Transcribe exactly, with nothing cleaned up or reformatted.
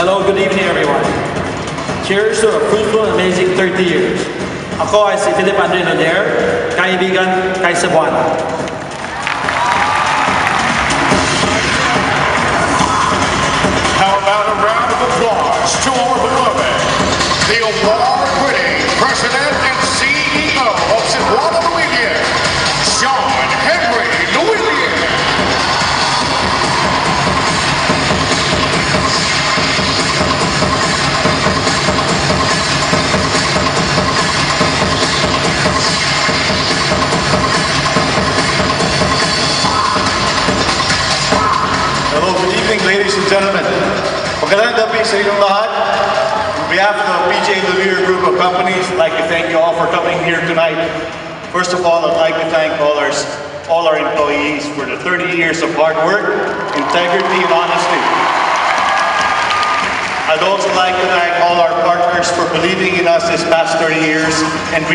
Hello, good evening everyone. Cheers to a fruitful and amazing thirty years. Ako ay si Philippe André Nader, kaibigan kay Cebuana. How about a round of applause to our beloved, the award-winning president and C E O of Cebuana Lhuiller, ladies and gentlemen, magandang gabi sa inyong lahat. On behalf of the P J Living Group of Companies, I'd like to thank you all for coming here tonight. First of all, I'd like to thank all our, all our employees for the thirty years of hard work, integrity, and honesty. I'd also like to thank all our partners for believing in us these past thirty years and